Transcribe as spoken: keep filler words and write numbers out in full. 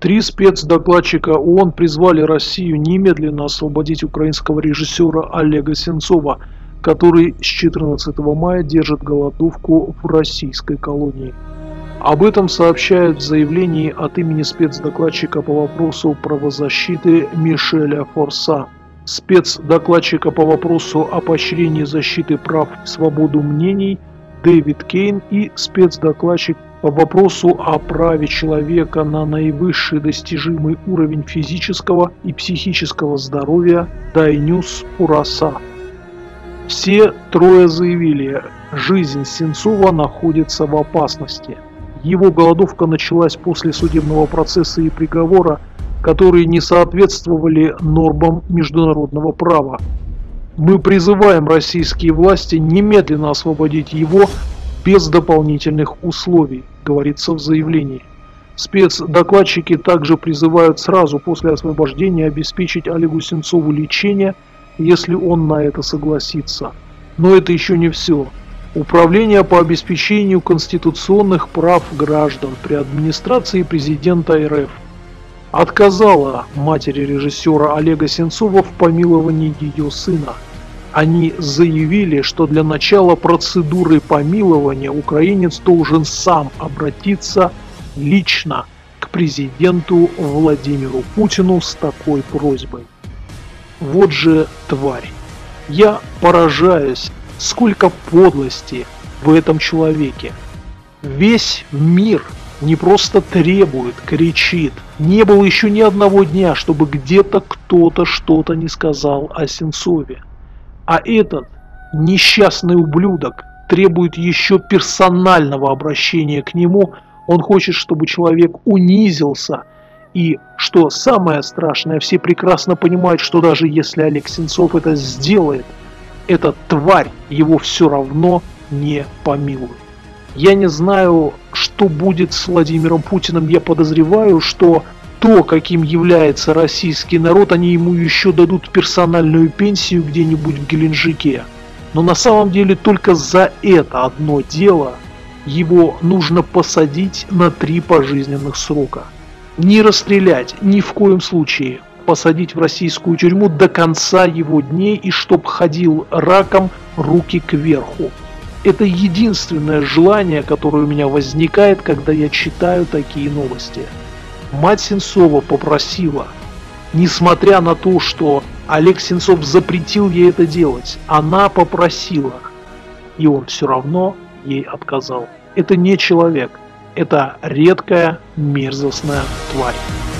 Три спецдокладчика ООН призвали Россию немедленно освободить украинского режиссера Олега Сенцова, который с четырнадцатого мая держит голодовку в российской колонии. Об этом сообщает в заявлении от имени спецдокладчика по вопросу правозащиты Мишеля Форса. Спецдокладчика по вопросу о поощрении защиты прав и свободу мнений Дэвид Кейн и спецдокладчик по вопросу о праве человека на наивысший достижимый уровень физического и психического здоровья Дайнюс Ураса. Все трое заявили, жизнь Сенцова находится в опасности. Его голодовка началась после судебного процесса и приговора, которые не соответствовали нормам международного права. Мы призываем российские власти немедленно освободить его без дополнительных условий, говорится в заявлении. Спецдокладчики также призывают сразу после освобождения обеспечить Олегу Сенцову лечение, если он на это согласится. Но это еще не все. Управление по обеспечению конституционных прав граждан при администрации президента РФ отказало матери режиссера Олега Сенцова в помиловании ее сына. Они заявили, что для начала процедуры помилования украинец должен сам обратиться лично к президенту Владимиру Путину с такой просьбой. Вот же тварь. Я поражаюсь, сколько подлости в этом человеке. Весь мир не просто требует, кричит. Не было еще ни одного дня, чтобы где-то кто-то что-то не сказал о Сенцове. А этот несчастный ублюдок требует еще персонального обращения к нему. Он хочет, чтобы человек унизился. И, что самое страшное, все прекрасно понимают, что даже если Олег Сенцов это сделает, эта тварь его все равно не помилует. Я не знаю, что будет с Владимиром Путиным. Я подозреваю, что то, каким является российский народ, они ему еще дадут персональную пенсию где-нибудь в Геленджике. Но на самом деле только за это одно дело его нужно посадить на три пожизненных срока. Не расстрелять, ни в коем случае посадить в российскую тюрьму до конца его дней и чтоб ходил раком руки кверху. Это единственное желание, которое у меня возникает, когда я читаю такие новости. Мать Сенцова попросила, несмотря на то, что Олег Сенцов запретил ей это делать, она попросила, и он все равно ей отказал. Это не человек. Это редкая мерзостная тварь.